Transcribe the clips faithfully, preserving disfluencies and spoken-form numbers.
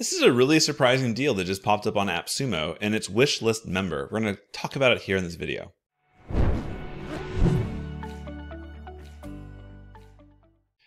This is a really surprising deal that just popped up on AppSumo, and it's Wishlist Member. We're going to talk about it here in this video.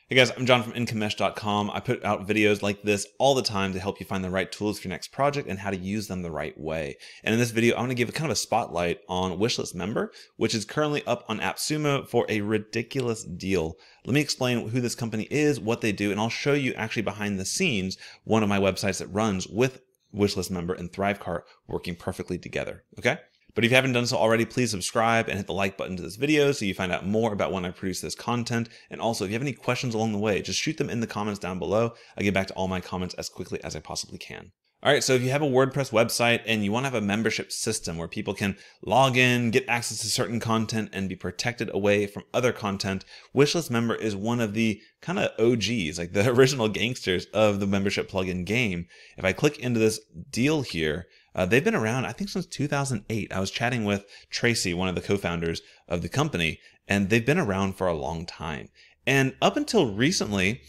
Hey guys, I'm John from Incommesh dot com. I put out videos like this all the time to help you find the right tools for your next project and how to use them the right way. And in this video, I'm going to give a kind of a spotlight on Wishlist Member, which is currently up on AppSumo for a ridiculous deal. Let me explain who this company is, what they do, and I'll show you actually behind the scenes one of my websites that runs with Wishlist Member and Thrivecart working perfectly together. Okay? But if you haven't done so already, please subscribe and hit the like button to this video so you find out more about when I produce this content. And also, if you have any questions along the way, just shoot them in the comments down below. I get back to all my comments as quickly as I possibly can. All right, so if you have a WordPress website and you want to have a membership system where people can log in, get access to certain content, and be protected away from other content, Wishlist Member is one of the kind of O Gs, like the original gangsters of the membership plugin game. If I click into this deal here, Uh, they've been around, I think, since two thousand eight. I was chatting with Tracy, one of the co-founders of the company, and they've been around for a long time. And up until recently,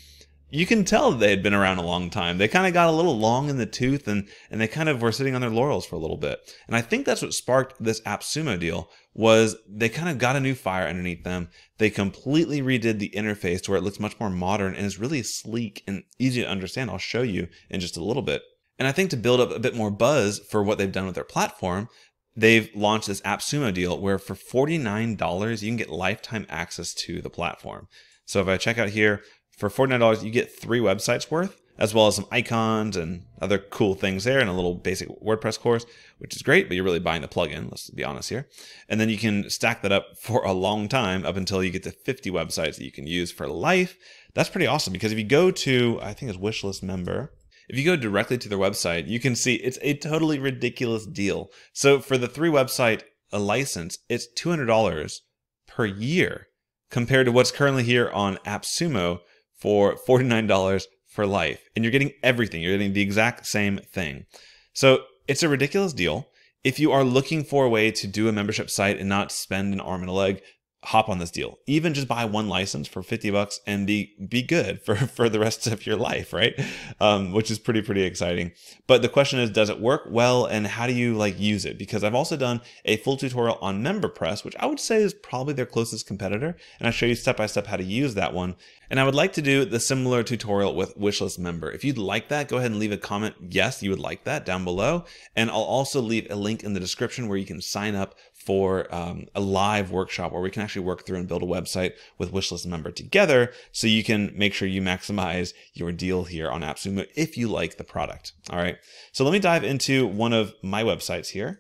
you can tell they had been around a long time. They kind of got a little long in the tooth, and, and they kind of were sitting on their laurels for a little bit. And I think that's what sparked this AppSumo deal, was they kind of got a new fire underneath them. They completely redid the interface to where it looks much more modern and is really sleek and easy to understand. I'll show you in just a little bit. And I think to build up a bit more buzz for what they've done with their platform, they've launched this AppSumo deal where for forty-nine dollars, you can get lifetime access to the platform. So if I check out here, for forty-nine dollars, you get three websites worth, as well as some icons and other cool things there and a little basic WordPress course, which is great, but you're really buying the plugin, let's be honest here. And then you can stack that up for a long time up until you get to fifty websites that you can use for life. That's pretty awesome, because if you go to, I think it's Wishlist Member, if you go directly to their website, you can see it's a totally ridiculous deal. So for the three website a license, it's two hundred dollars per year compared to what's currently here on AppSumo for forty-nine dollars for life. And you're getting everything. You're getting the exact same thing. So it's a ridiculous deal. If you are looking for a way to do a membership site and not spend an arm and a leg, hop on this deal. Even just buy one license for fifty bucks and be be good for, for the rest of your life, right? Um, which is pretty, pretty exciting. But the question is, does it work well and how do you like use it? Because I've also done a full tutorial on MemberPress, which I would say is probably their closest competitor. And I show you step by step how to use that one. And I would like to do the similar tutorial with Wishlist Member. If you'd like that, go ahead and leave a comment. Yes, you would like that down below. And I'll also leave a link in the description where you can sign up for um, a live workshop where we can actually work through and build a website with Wishlist Member together so you can make sure you maximize your deal here on AppSumo if you like the product. All right, so let me dive into one of my websites here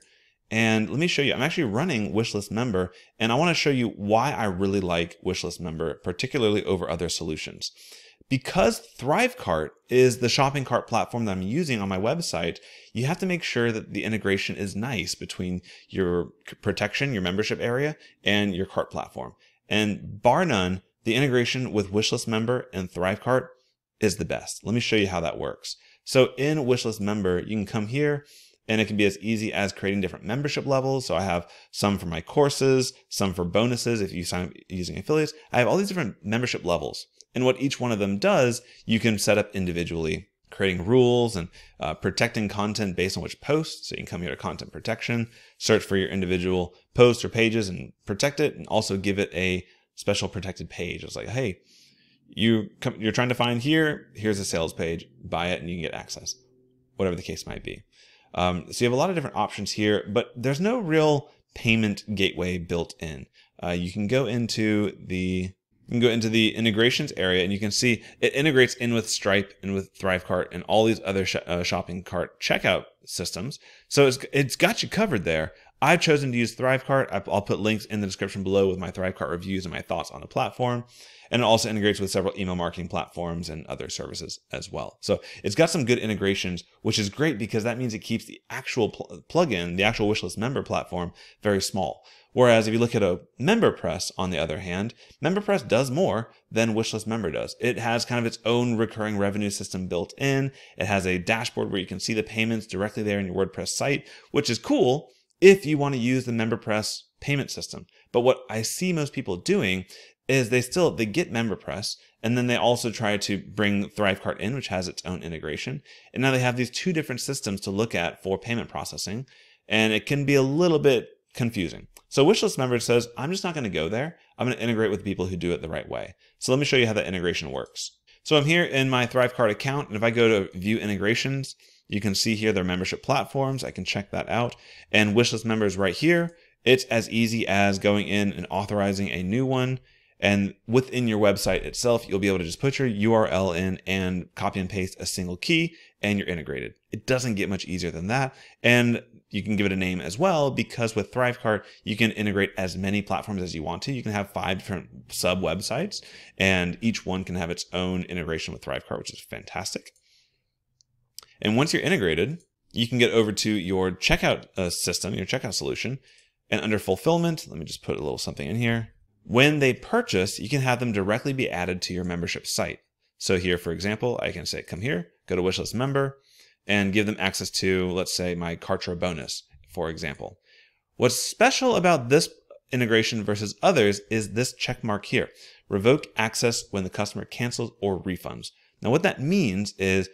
and let me show you. I'm actually running Wishlist Member and I want to show you why I really like Wishlist Member, particularly over other solutions. Because Thrivecart is the shopping cart platform that I'm using on my website, you have to make sure that the integration is nice between your protection, your membership area, and your cart platform. And bar none, the integration with Wishlist Member and Thrivecart is the best. Let me show you how that works. So in Wishlist Member, you can come here and it can be as easy as creating different membership levels. So I have some for my courses, some for bonuses if you sign up using affiliates. I have all these different membership levels. And what each one of them does, you can set up individually, creating rules and uh, protecting content based on which posts. So you can come here to content protection, search for your individual posts or pages and protect it, and also give it a special protected page. It's like, hey, you come, you're trying to find here, here's a sales page, buy it and you can get access, whatever the case might be. Um, so you have a lot of different options here, but there's no real payment gateway built in. Uh, you can go into the You can go into the integrations area and you can see it integrates in with Stripe and with Thrivecart and all these other sh uh, shopping cart checkout systems. So it's, it's got you covered there. I've chosen to use Thrivecart. I'll put links in the description below with my Thrivecart reviews and my thoughts on the platform. And it also integrates with several email marketing platforms and other services as well. So it's got some good integrations, which is great because that means it keeps the actual pl plugin, the actual Wishlist Member platform, very small. Whereas if you look at a MemberPress, on the other hand, MemberPress does more than Wishlist Member does. It has kind of its own recurring revenue system built in. It has a dashboard where you can see the payments directly there in your WordPress site, which is cool if you want to use the MemberPress payment system. But what I see most people doing is they still, they get MemberPress, and then they also try to bring Thrivecart in, which has its own integration. And now they have these two different systems to look at for payment processing, and it can be a little bit confusing. So Wishlist Member says, I'm just not going to go there. I'm going to integrate with people who do it the right way. So let me show you how that integration works. So I'm here in my Thrivecart account, and if I go to View Integrations, you can see here their membership platforms. I can check that out. And Wishlist Members right here, it's as easy as going in and authorizing a new one. And within your website itself, you'll be able to just put your U R L in and copy and paste a single key, and you're integrated. It doesn't get much easier than that. And you can give it a name as well, because with Thrivecart, you can integrate as many platforms as you want to. You can have five different sub websites, and each one can have its own integration with Thrivecart, which is fantastic. And once you're integrated, you can get over to your checkout uh, system, your checkout solution, and under fulfillment, let me just put a little something in here. When they purchase, you can have them directly be added to your membership site. So here, for example, I can say, come here, go to Wishlist Member, and give them access to, let's say, my Kartra bonus, for example. What's special about this integration versus others is this check mark here, revoke access when the customer cancels or refunds. Now, what that means is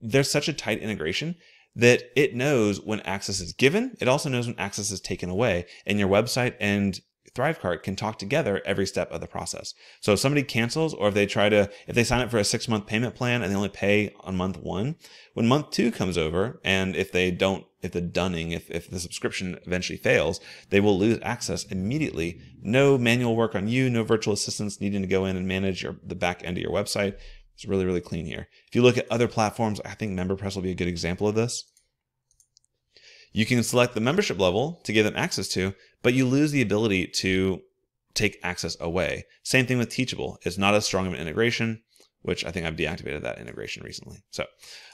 there's such a tight integration that it knows when access is given. It also knows when access is taken away, and your website and Thrivecart can talk together every step of the process. So if somebody cancels, or if they try to, if they sign up for a six month payment plan and they only pay on month one, when month two comes over, and if they don't, if the dunning, if, if the subscription eventually fails, they will lose access immediately. No manual work on you, no virtual assistants needing to go in and manage your, the back end of your website. It's really, really clean here. If you look at other platforms, I think MemberPress will be a good example of this. You can select the membership level to give them access to, but you lose the ability to take access away. Same thing with Teachable. It's not as strong of an integration, which I think I've deactivated that integration recently. So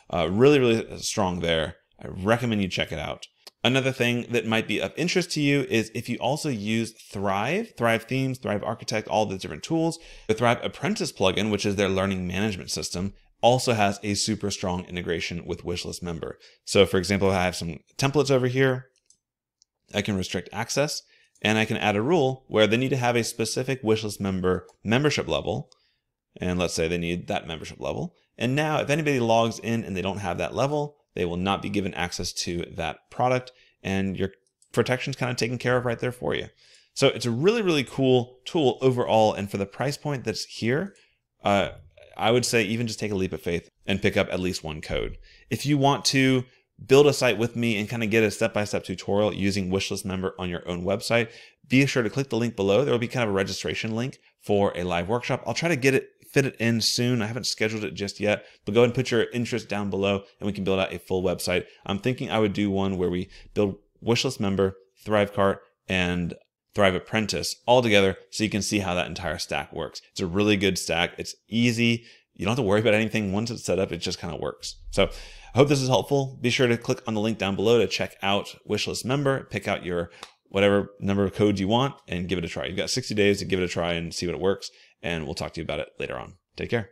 uh, really, really strong there. I recommend you check it out. Another thing that might be of interest to you is if you also use Thrive, Thrive Themes, Thrive Architect, all the different tools, the Thrive Apprentice plugin, which is their learning management system, also has a super strong integration with Wishlist Member. So for example, I have some templates over here. I can restrict access, and I can add a rule where they need to have a specific Wishlist Member membership level. And let's say they need that membership level. And now if anybody logs in and they don't have that level, they will not be given access to that product, and your protection's kind of taken care of right there for you. So it's a really, really cool tool overall. And for the price point that's here, uh, I would say even just take a leap of faith and pick up at least one code. If you want to build a site with me and kind of get a step-by-step tutorial using Wishlist Member on your own website, be sure to click the link below. There will be kind of a registration link for a live workshop. I'll try to get it, fit it in soon. I haven't scheduled it just yet, but go ahead and put your interest down below and we can build out a full website. I'm thinking I would do one where we build Wishlist Member, Thrivecart, and Thrive Apprentice all together, so you can see how that entire stack works. It's a really good stack. It's easy. You don't have to worry about anything. Once it's set up, it just kind of works. So I hope this is helpful. Be sure to click on the link down below to check out Wishlist Member, pick out your whatever number of codes you want, and give it a try. You've got sixty days to give it a try and see what it works. And we'll talk to you about it later on. Take care.